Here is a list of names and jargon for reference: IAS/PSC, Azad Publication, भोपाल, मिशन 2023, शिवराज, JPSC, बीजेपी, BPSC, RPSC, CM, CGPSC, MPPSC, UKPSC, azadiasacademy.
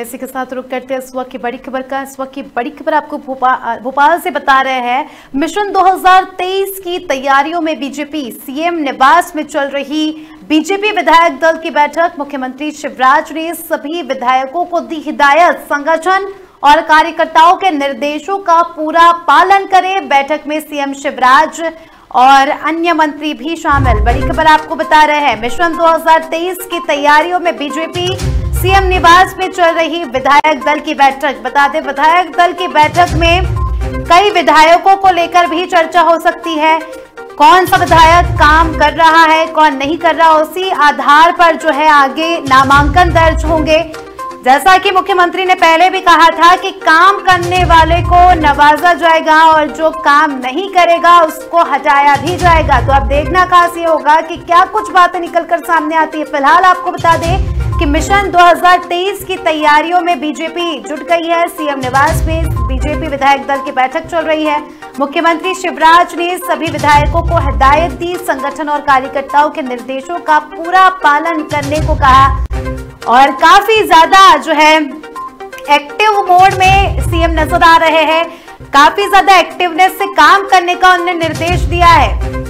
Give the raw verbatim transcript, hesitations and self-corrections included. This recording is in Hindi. इसी के साथ रुक करते हैं इस वक्त की बड़ी खबर का। इस वक्त की बड़ी खबर आपको भोपाल भोपाल से बता रहे हैं। मिशन दो हज़ार तेईस की तैयारियों में बीजेपी, सीएम निवास में चल रही बीजेपी विधायक दल की बैठक। मुख्यमंत्री शिवराज ने सभी विधायकों को दी हिदायत, संगठन और कार्यकर्ताओं के निर्देशों का पूरा पालन करें। बैठक में सीएम शिवराज और अन्य मंत्री भी शामिल। बड़ी खबर आपको बता रहे हैं, मिशन दो हज़ार तेईस की तैयारियों में बीजेपी, सीएम निवास में चल रही विधायक दल की बैठक। बता दें, विधायक दल की बैठक में कई विधायकों को लेकर भी चर्चा हो सकती है। कौन सा विधायक काम कर रहा है, कौन नहीं कर रहा, उसी आधार पर जो है आगे नामांकन दर्ज होंगे। जैसा कि मुख्यमंत्री ने पहले भी कहा था कि काम करने वाले को नवाजा जाएगा और जो काम नहीं करेगा उसको हटाया भी जाएगा। तो अब देखना खास ये होगा कि क्या कुछ बातें निकलकर सामने आती है। फिलहाल आपको बता दें कि मिशन दो हज़ार तेईस की तैयारियों में बीजेपी जुट गई है। सीएम निवास में बीजेपी विधायक दल की बैठक चल रही है। मुख्यमंत्री शिवराज ने सभी विधायकों को हिदायत दी, संगठन और कार्यकर्ताओं के निर्देशों का पूरा पालन करने को कहा और काफी ज्यादा जो है एक्टिव मोड में सीएम नजर आ रहे हैं। काफी ज्यादा एक्टिवनेस से काम करने का उन्होंने निर्देश दिया है।